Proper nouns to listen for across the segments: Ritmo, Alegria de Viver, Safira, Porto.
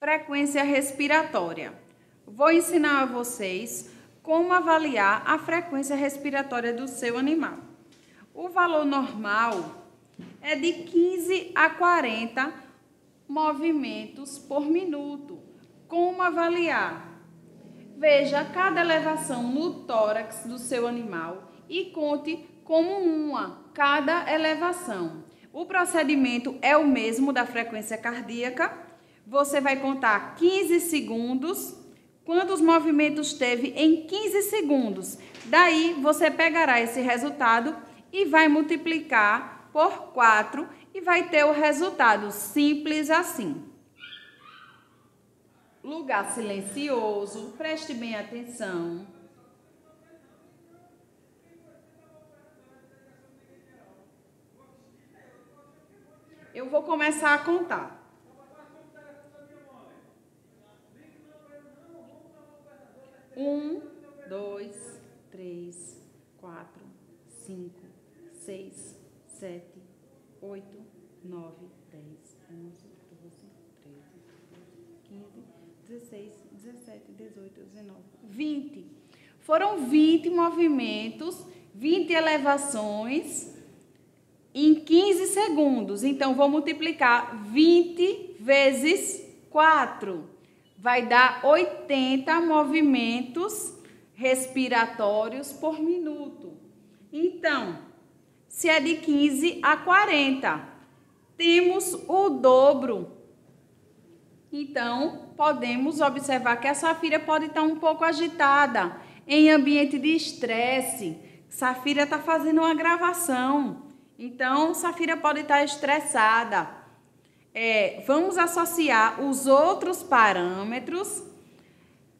Frequência respiratória. Vou ensinar a vocês como avaliar a frequência respiratória do seu animal. O valor normal é de 15 a 40 movimentos por minuto. Como avaliar? Veja cada elevação no tórax do seu animal e conte como uma cada elevação. O procedimento é o mesmo da frequência cardíaca. Você vai contar 15 segundos, quantos movimentos teve em 15 segundos. Daí, você pegará esse resultado e vai multiplicar por 4 e vai ter o resultado simples assim. Lugar silencioso, preste bem atenção. Eu vou começar a contar. Um, dois, três, quatro, cinco, seis, sete, oito, nove, 10, 11, 12, 13, 15, 16, 17, 18, 19, 20. Foram 20 movimentos, 20 elevações em 15 segundos. Então, vou multiplicar 20 vezes 4. Vai dar 80 movimentos respiratórios por minuto. Então, se é de 15 a 40, temos o dobro. Então, podemos observar que a Safira pode estar um pouco agitada, em ambiente de estresse. Safira está fazendo uma gravação. Então, Safira pode estar estressada. Vamos associar os outros parâmetros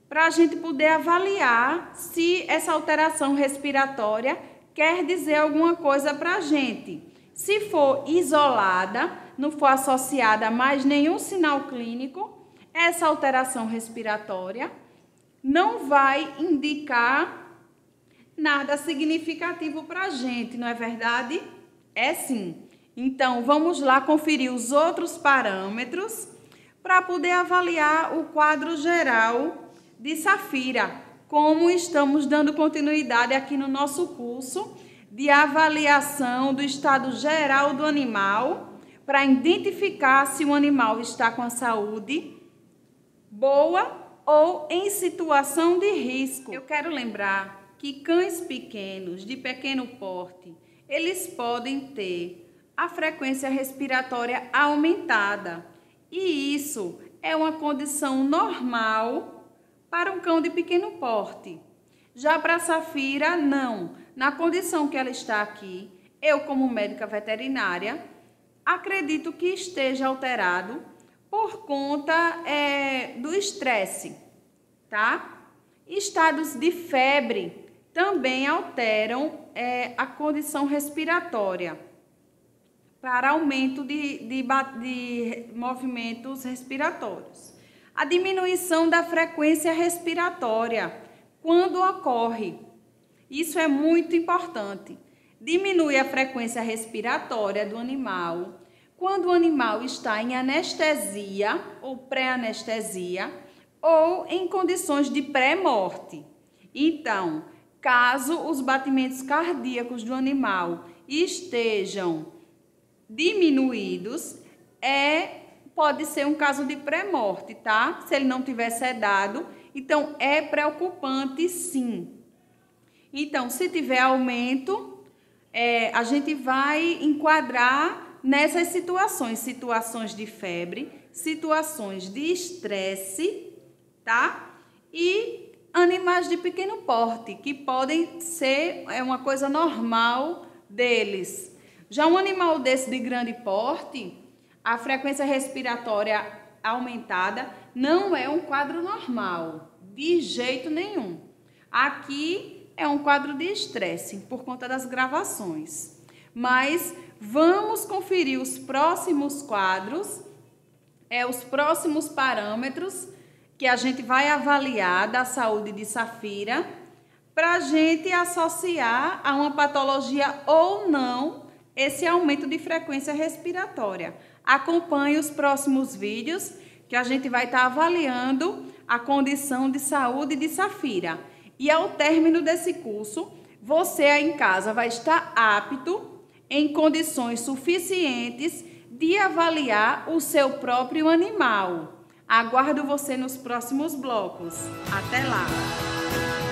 para a gente poder avaliar se essa alteração respiratória quer dizer alguma coisa para a gente. Se for isolada, não for associada a mais nenhum sinal clínico, essa alteração respiratória não vai indicar nada significativo para a gente, não é verdade? É sim. Então, vamos lá conferir os outros parâmetros para poder avaliar o quadro geral de Safira, como estamos dando continuidade aqui no nosso curso de avaliação do estado geral do animal para identificar se o animal está com a saúde boa ou em situação de risco. Eu quero lembrar que cães pequenos, de pequeno porte, eles podem ter a frequência respiratória aumentada. E isso é uma condição normal para um cão de pequeno porte. Já para a Safira, não. Na condição que ela está aqui, eu como médica veterinária, acredito que esteja alterado por conta do estresse, tá? Estados de febre também alteram a condição respiratória, para aumento de movimentos respiratórios. A diminuição da frequência respiratória, quando ocorre, isso é muito importante. Diminui a frequência respiratória do animal quando o animal está em anestesia ou pré-anestesia ou em condições de pré-morte. Então, caso os batimentos cardíacos do animal estejam diminuídos, pode ser um caso de pré-morte, tá? Se ele não tiver sedado, então é preocupante sim. Então, se tiver aumento, a gente vai enquadrar nessas situações, situações de febre, situações de estresse, tá? E animais de pequeno porte, que podem ser uma coisa normal deles. Já um animal desse de grande porte, a frequência respiratória aumentada não é um quadro normal, de jeito nenhum. Aqui é um quadro de estresse, por conta das gravações. Mas vamos conferir os próximos quadros, os próximos parâmetros que a gente vai avaliar da saúde de Safira, para a gente associar a uma patologia ou não esse aumento de frequência respiratória. Acompanhe os próximos vídeos que a gente vai estar avaliando a condição de saúde de Safira. E ao término desse curso, você aí em casa vai estar apto, em condições suficientes, de avaliar o seu próprio animal. Aguardo você nos próximos blocos. Até lá!